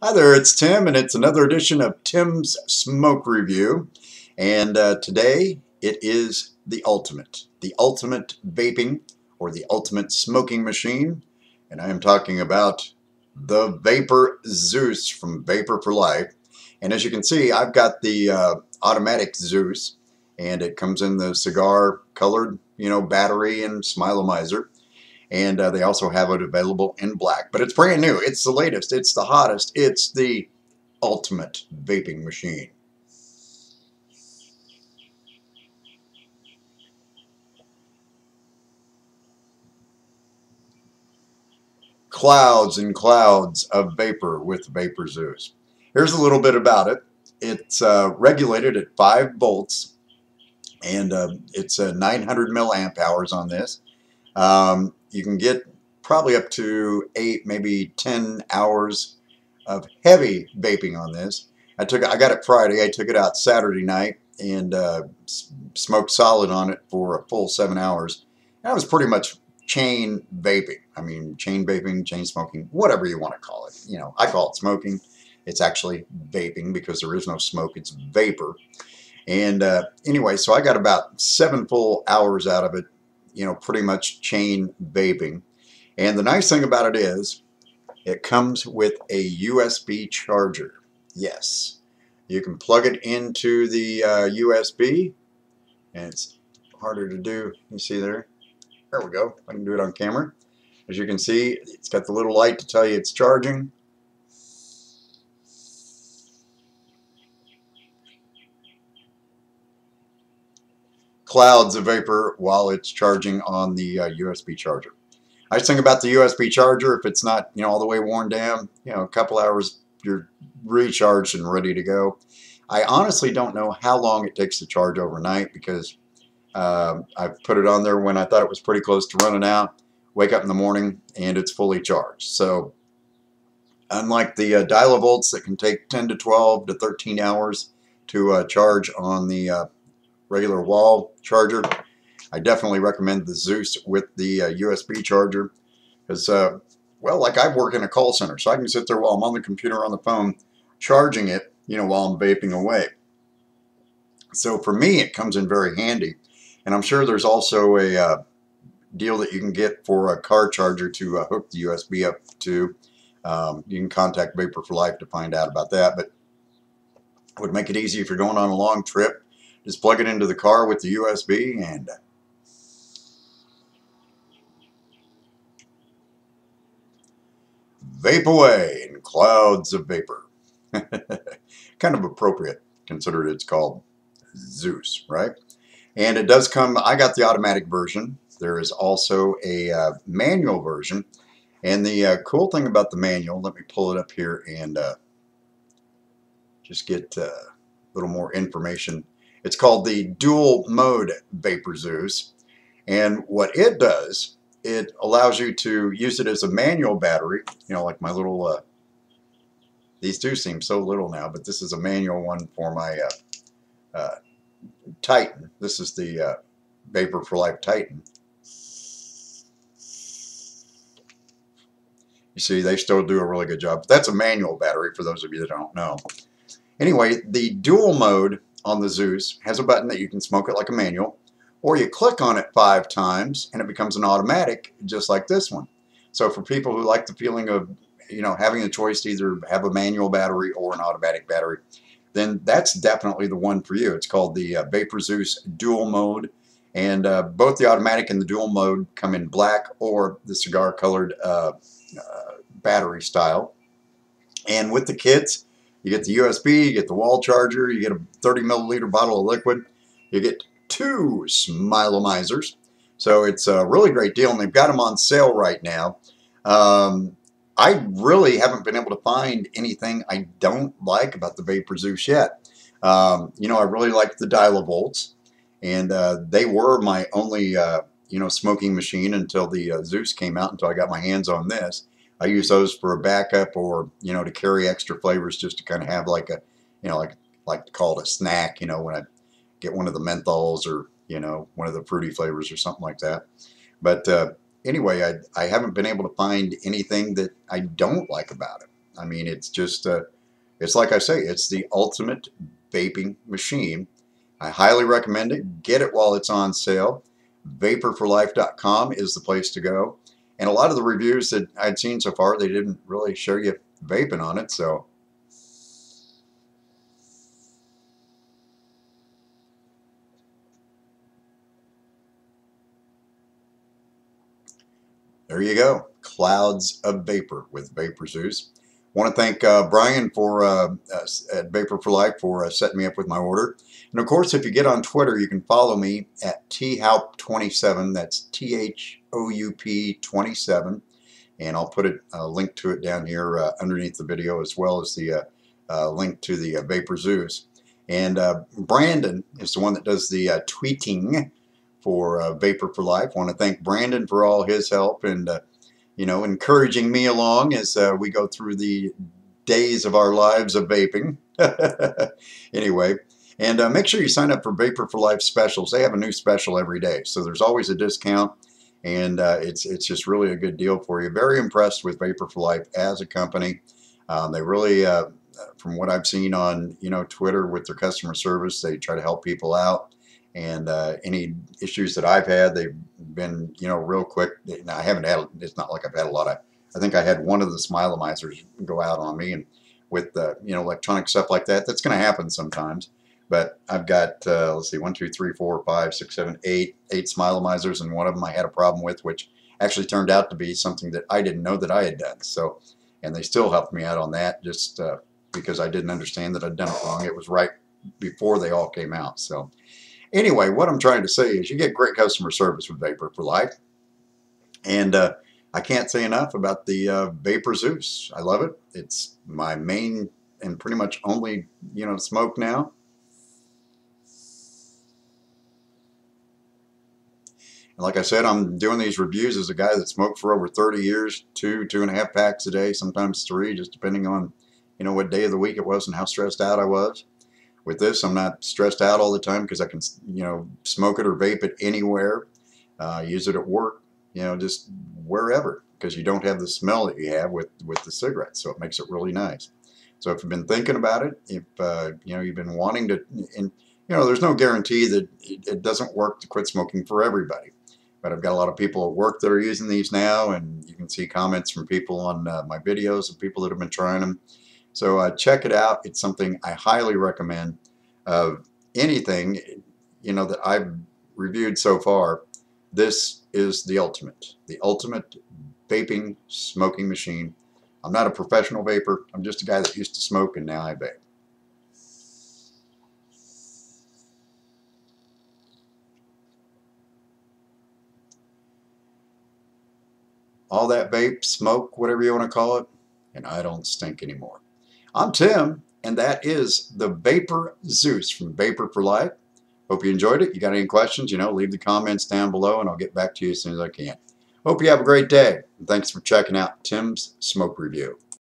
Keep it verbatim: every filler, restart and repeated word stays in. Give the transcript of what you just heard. Hi there, it's Tim, and it's another edition of Tim's Smoke Review, and uh, today it is the ultimate, the ultimate vaping, or the ultimate smoking machine, and I am talking about the Vapor Zeus from Vapor for Life, and as you can see, I've got the uh, automatic Zeus, and it comes in the cigar-colored, you know, battery and Smileomizer. And uh, they also have it available in black. But it's brand new. It's the latest. It's the hottest. It's the ultimate vaping machine. Clouds and clouds of vapor with Vapor Zeus. Here's a little bit about it. It's uh, regulated at five volts. And uh, it's uh, nine hundred milliamp hours on this. Um, you can get probably up to eight, maybe ten hours of heavy vaping on this. I took, I got it Friday. I took it out Saturday night and uh, smoked solid on it for a full seven hours. And I was pretty much chain vaping. I mean, chain vaping, chain smoking, whatever you want to call it. You know, I call it smoking. It's actually vaping because there is no smoke. It's vapor. And uh, anyway, so I got about seven full hours out of it. You know, pretty much chain vaping. And the nice thing about it is it comes with a U S B charger. Yes, you can plug it into the uh, U S B, and it's harder to do. You see there? There we go. I can do it on camera. As you can see, it's got the little light to tell you it's charging. Clouds of vapor while it's charging on the uh, U S B charger. I think about the U S B charger, if it's not, you know, all the way worn down, you know, a couple hours you're recharged and ready to go. I honestly don't know how long it takes to charge overnight because uh, I put it on there when I thought it was pretty close to running out. Wake up in the morning and it's fully charged. So unlike the uh, Dial-A-Volts that can take ten to twelve to thirteen hours to uh, charge on the uh, regular wall charger, I definitely recommend the Zeus with the uh, U S B charger because, uh, well, like I work in a call center, so I can sit there while I'm on the computer on the phone charging it, you know, while I'm vaping away. So for me, it comes in very handy, and I'm sure there's also a uh, deal that you can get for a car charger to uh, hook the U S B up to. Um, you can contact Vapor for Life to find out about that, but it would make it easy if you're going on a long trip. Just plug it into the car with the U S B and vape away in clouds of vapor. Kind of appropriate, considered it's called Zeus, right? And it does come, I got the automatic version. There is also a uh, manual version. And the uh, cool thing about the manual, let me pull it up here and uh, just get uh, a little more information. It's called the dual mode Vapor Zeus, and what it does, it allows you to use it as a manual battery, you know, like my little, uh, these two seem so little now, but this is a manual one for my uh, uh, Titan. This is the uh, Vapor for Life Titan. You see, they still do a really good job. That's a manual battery for those of you that don't know. Anyway, the dual mode on the Zeus has a button that you can smoke it like a manual, or you click on it five times and it becomes an automatic just like this one. So for people who like the feeling of, you know, having the choice to either have a manual battery or an automatic battery, then that's definitely the one for you. It's called the uh, Vapor Zeus dual mode, and uh, both the automatic and the dual mode come in black or the cigar colored uh, uh, battery style. And with the kits, you get the U S B, you get the wall charger, you get a thirty milliliter bottle of liquid, you get two Smileomizers. So it's a really great deal, and they've got them on sale right now. Um, I really haven't been able to find anything I don't like about the Vapor Zeus yet. Um, you know, I really like the Dial-A-Volts, and uh, they were my only, uh, you know, smoking machine until the uh, Zeus came out, until I got my hands on this. I use those for a backup, or, you know, to carry extra flavors, just to kind of have like a, you know, like like to call it a snack, you know, when I get one of the menthols or, you know, one of the fruity flavors or something like that. But uh, anyway, I, I haven't been able to find anything that I don't like about it. I mean, it's just, uh, it's like I say, it's the ultimate vaping machine. I highly recommend it. Get it while it's on sale. Vapor for life dot com is the place to go. And a lot of the reviews that I'd seen so far, they didn't really show you vaping on it, so. There you go. Clouds of Vapor with Vapor Zeus. Want to thank uh, Brian for uh, at Vapor for Life for uh, setting me up with my order. And of course, if you get on Twitter, you can follow me at T H O U P twenty-seven. That's T H O U P twenty-seven. And I'll put a, a link to it down here uh, underneath the video, as well as the uh, uh, link to the uh, Vapor Zeus. And uh, Brandon is the one that does the uh, tweeting for uh, Vapor for Life. Want to thank Brandon for all his help and uh, you know, encouraging me along as uh, we go through the days of our lives of vaping. Anyway, and uh, make sure you sign up for Vapor for Life specials. They have a new special every day, so there's always a discount, and uh, it's it's just really a good deal for you. Very impressed with Vapor for Life as a company. Um, they really, uh, from what I've seen on you know Twitter with their customer service, they try to help people out. And uh, any issues that I've had, they've been, you know, real quick. Now, I haven't had, it's not like I've had a lot of, I think I had one of the Smileomizers go out on me. And with, uh, you know, electronic stuff like that, that's going to happen sometimes. But I've got, uh, let's see, one, two, three, four, five, six, seven, eight, eight Smileomizers. And one of them I had a problem with, which actually turned out to be something that I didn't know that I had done. So, and they still helped me out on that just uh, because I didn't understand that I'd done it wrong. It was right before they all came out. So. Anyway, what I'm trying to say is you get great customer service with Vapor for Life. And uh, I can't say enough about the uh, Vapor Zeus. I love it. It's my main and pretty much only, you know, smoke now. And like I said, I'm doing these reviews as a guy that smoked for over thirty years, two, two and a half packs a day, sometimes three, just depending on, you know, what day of the week it was and how stressed out I was. With this, I'm not stressed out all the time because I can, you know, smoke it or vape it anywhere, uh, use it at work, you know, just wherever, because you don't have the smell that you have with, with the cigarettes, so it makes it really nice. So if you've been thinking about it, if, uh, you know, you've been wanting to, and, you know, there's no guarantee that it, it doesn't work to quit smoking for everybody. But I've got a lot of people at work that are using these now, and you can see comments from people on uh, my videos of people that have been trying them. So uh, check it out. It's something I highly recommend. Of anything, you know, that I've reviewed so far, this is the ultimate, the ultimate vaping smoking machine. I'm not a professional vapor. I'm just a guy that used to smoke and now I vape. All that vape, smoke, whatever you want to call it, and I don't stink anymore. I'm Tim, and that is the Vapor Zeus from Vapor for Life. Hope you enjoyed it. You got any questions, you know, leave the comments down below, and I'll get back to you as soon as I can. Hope you have a great day, and thanks for checking out Tim's Smoke Review.